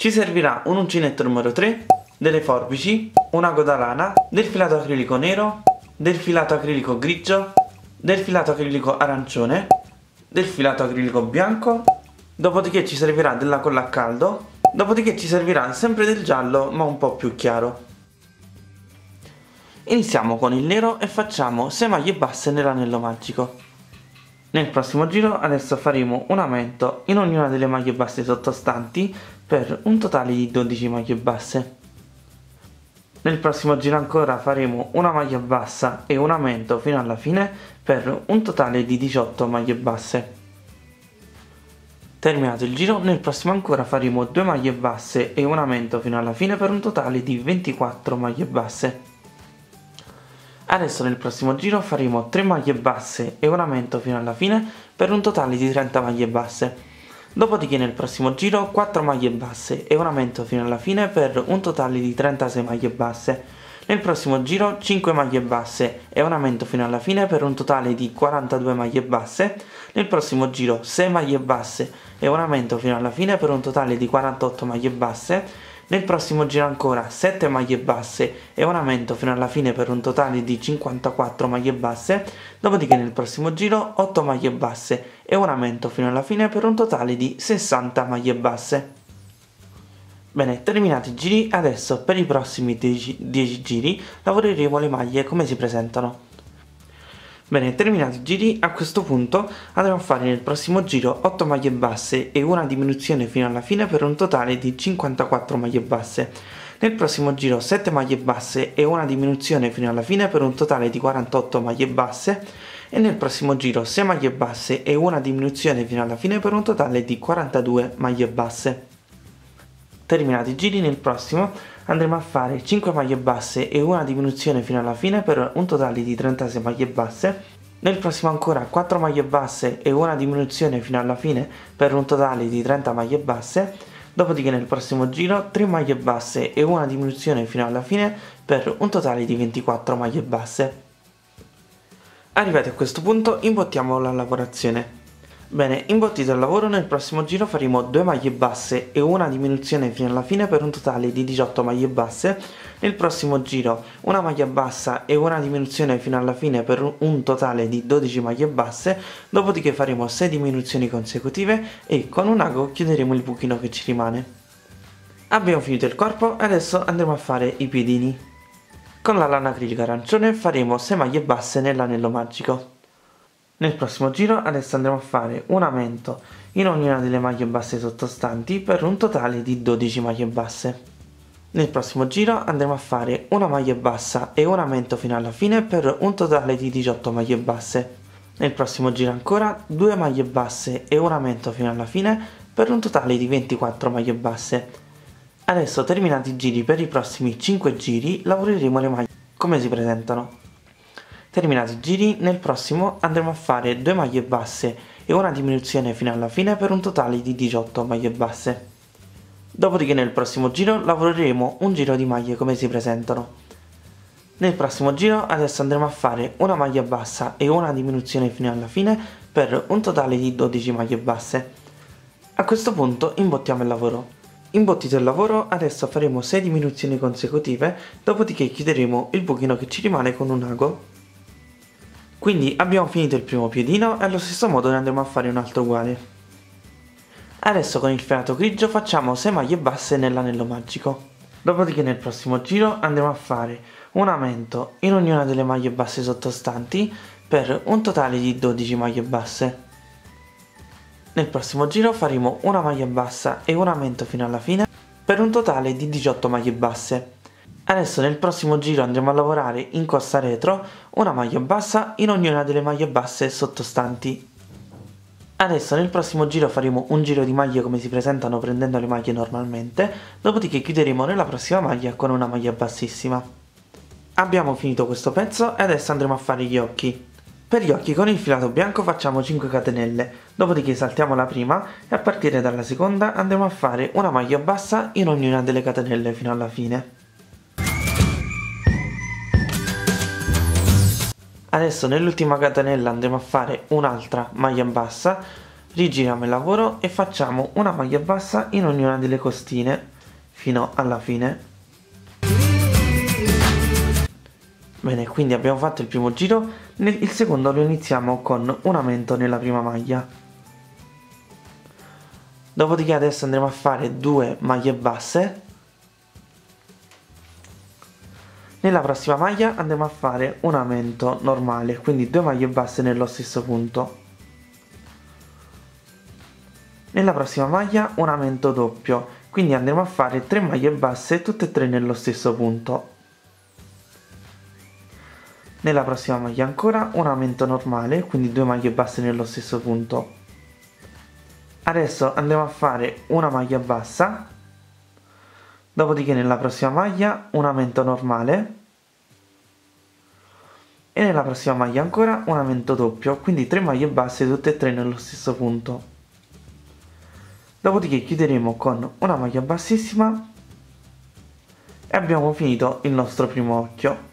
Ci servirà un uncinetto numero 3, delle forbici, un ago da lana, del filato acrilico nero, del filato acrilico grigio, del filato acrilico arancione, del filato acrilico bianco, dopodiché ci servirà della colla a caldo, dopodiché ci servirà sempre del giallo ma un po' più chiaro. Iniziamo con il nero e facciamo 6 maglie basse nell'anello magico. Nel prossimo giro adesso faremo un aumento in ognuna delle maglie basse sottostanti per un totale di 12 maglie basse. Nel prossimo giro ancora faremo una maglia bassa e un aumento fino alla fine per un totale di 18 maglie basse. Terminato il giro, nel prossimo ancora faremo 2 maglie basse e un aumento fino alla fine per un totale di 24 maglie basse. Adesso nel prossimo giro faremo 3 maglie basse e un aumento fino alla fine per un totale di 30 maglie basse. Dopodiché nel prossimo giro 4 maglie basse e un aumento fino alla fine per un totale di 36 maglie basse. Nel prossimo giro 5 maglie basse e un aumento fino alla fine per un totale di 42 maglie basse. Nel prossimo giro 6 maglie basse e un aumento fino alla fine per un totale di 48 maglie basse. Nel prossimo giro ancora 7 maglie basse e un aumento fino alla fine per un totale di 54 maglie basse. Dopodiché nel prossimo giro 8 maglie basse e un aumento fino alla fine per un totale di 60 maglie basse. Bene, terminati i giri, adesso per i prossimi 10 giri lavoreremo le maglie come si presentano. Bene, terminati i giri, a questo punto andremo a fare nel prossimo giro 8 maglie basse e una diminuzione fino alla fine per un totale di 54 maglie basse. Nel prossimo giro 7 maglie basse e una diminuzione fino alla fine per un totale di 48 maglie basse. E nel prossimo giro 6 maglie basse e una diminuzione fino alla fine per un totale di 42 maglie basse. Terminati i giri, nel prossimo andremo a fare 5 maglie basse e una diminuzione fino alla fine per un totale di 36 maglie basse. Nel prossimo ancora 4 maglie basse e una diminuzione fino alla fine per un totale di 30 maglie basse. Dopodiché nel prossimo giro 3 maglie basse e una diminuzione fino alla fine per un totale di 24 maglie basse. Arrivati a questo punto imbottiamo la lavorazione. Bene, imbottito il lavoro, nel prossimo giro faremo 2 maglie basse e una diminuzione fino alla fine per un totale di 18 maglie basse. Nel prossimo giro una maglia bassa e una diminuzione fino alla fine per un totale di 12 maglie basse. Dopodiché faremo 6 diminuzioni consecutive e con un ago chiuderemo il buchino che ci rimane. Abbiamo finito il corpo, adesso andremo a fare i piedini. Con la lana acrilica arancione faremo 6 maglie basse nell'anello magico. Nel prossimo giro adesso andremo a fare un aumento in ognuna delle maglie basse sottostanti per un totale di 12 maglie basse. Nel prossimo giro andremo a fare una maglia bassa e un aumento fino alla fine per un totale di 18 maglie basse. Nel prossimo giro ancora 2 maglie basse e un aumento fino alla fine per un totale di 24 maglie basse. Adesso terminati i giri, per i prossimi 5 giri lavoreremo le maglie come si presentano. Terminati i giri, nel prossimo andremo a fare 2 maglie basse e una diminuzione fino alla fine per un totale di 18 maglie basse. Dopodiché nel prossimo giro lavoreremo un giro di maglie come si presentano. Nel prossimo giro adesso andremo a fare una maglia bassa e una diminuzione fino alla fine per un totale di 12 maglie basse. A questo punto imbottiamo il lavoro. Imbottito il lavoro, adesso faremo 6 diminuzioni consecutive, dopodiché chiuderemo il buchino che ci rimane con un ago. Quindi abbiamo finito il primo piedino e allo stesso modo ne andremo a fare un altro uguale. Adesso con il filato grigio facciamo 6 maglie basse nell'anello magico. Dopodiché nel prossimo giro andremo a fare un aumento in ognuna delle maglie basse sottostanti per un totale di 12 maglie basse. Nel prossimo giro faremo una maglia bassa e un aumento fino alla fine per un totale di 18 maglie basse. Adesso nel prossimo giro andremo a lavorare in costa retro una maglia bassa in ognuna delle maglie basse sottostanti. Adesso nel prossimo giro faremo un giro di maglie come si presentano prendendo le maglie normalmente, dopodiché chiuderemo nella prossima maglia con una maglia bassissima. Abbiamo finito questo pezzo e adesso andremo a fare gli occhi. Per gli occhi con il filato bianco facciamo 5 catenelle, dopodiché saltiamo la prima e a partire dalla seconda andremo a fare una maglia bassa in ognuna delle catenelle fino alla fine. Adesso nell'ultima catenella andremo a fare un'altra maglia bassa, rigiriamo il lavoro e facciamo una maglia bassa in ognuna delle costine fino alla fine. Bene, quindi abbiamo fatto il primo giro, il secondo lo iniziamo con un aumento nella prima maglia. Dopodiché adesso andremo a fare 2 maglie basse. Nella prossima maglia andremo a fare un aumento normale, quindi 2 maglie basse nello stesso punto. Nella prossima maglia un aumento doppio, quindi andremo a fare 3 maglie basse tutte e 3 nello stesso punto. Nella prossima maglia ancora un aumento normale, quindi 2 maglie basse nello stesso punto. Adesso andremo a fare una maglia bassa. Dopodiché nella prossima maglia un aumento normale e nella prossima maglia ancora un aumento doppio, quindi 3 maglie basse tutte e 3 nello stesso punto. Dopodiché chiuderemo con una maglia bassissima e abbiamo finito il nostro primo occhio.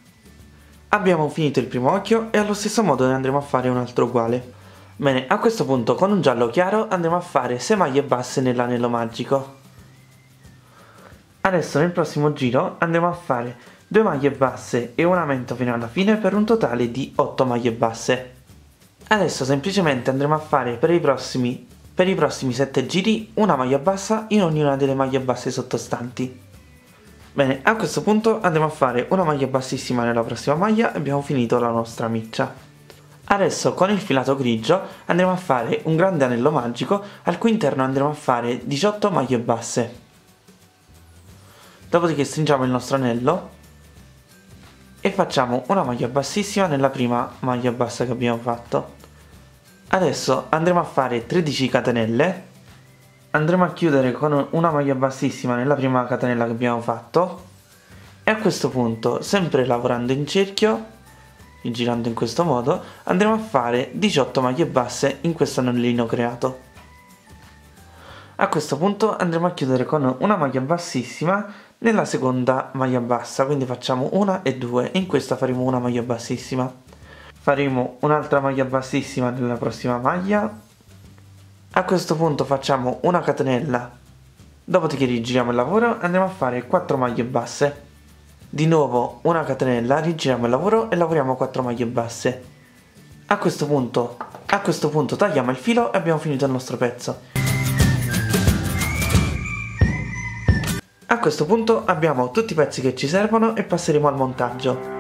Abbiamo finito il primo occhio e allo stesso modo ne andremo a fare un altro uguale. Bene, a questo punto con un giallo chiaro andremo a fare 6 maglie basse nell'anello magico. Adesso nel prossimo giro andremo a fare 2 maglie basse e un aumento fino alla fine per un totale di 8 maglie basse. Adesso semplicemente andremo a fare per i prossimi 7 giri una maglia bassa in ognuna delle maglie basse sottostanti. Bene, a questo punto andremo a fare una maglia bassissima nella prossima maglia e abbiamo finito la nostra miccia. Adesso con il filato grigio andremo a fare un grande anello magico al cui interno andremo a fare 18 maglie basse. Dopodiché stringiamo il nostro anello e facciamo una maglia bassissima nella prima maglia bassa che abbiamo fatto. Adesso andremo a fare 13 catenelle, andremo a chiudere con una maglia bassissima nella prima catenella che abbiamo fatto e a questo punto, sempre lavorando in cerchio, girando in questo modo, andremo a fare 18 maglie basse in questo anellino creato. A questo punto andremo a chiudere con una maglia bassissima nella seconda maglia bassa, quindi facciamo una e due, in questa faremo una maglia bassissima, faremo un'altra maglia bassissima nella prossima maglia. A questo punto facciamo una catenella, dopodiché rigiriamo il lavoro, andremo a fare 4 maglie basse, di nuovo una catenella, rigiriamo il lavoro e lavoriamo 4 maglie basse. A questo punto tagliamo il filo e abbiamo finito il nostro pezzo. A questo punto abbiamo tutti i pezzi che ci servono e passeremo al montaggio.